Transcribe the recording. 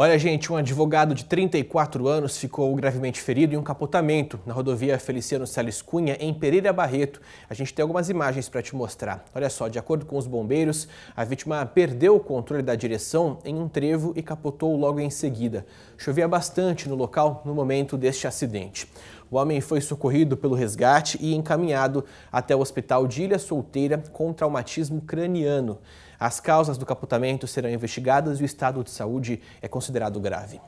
Olha, gente, um advogado de 34 anos ficou gravemente ferido em um capotamento na rodovia Feliciano Sales Cunha, em Pereira Barreto. A gente tem algumas imagens para te mostrar. Olha só, de acordo com os bombeiros, a vítima perdeu o controle da direção em um trevo e capotou logo em seguida. Chovia bastante no local no momento deste acidente. O homem foi socorrido pelo resgate e encaminhado até o hospital de Ilha Solteira com traumatismo craniano. As causas do capotamento serão investigadas e o estado de saúde é considerado grave.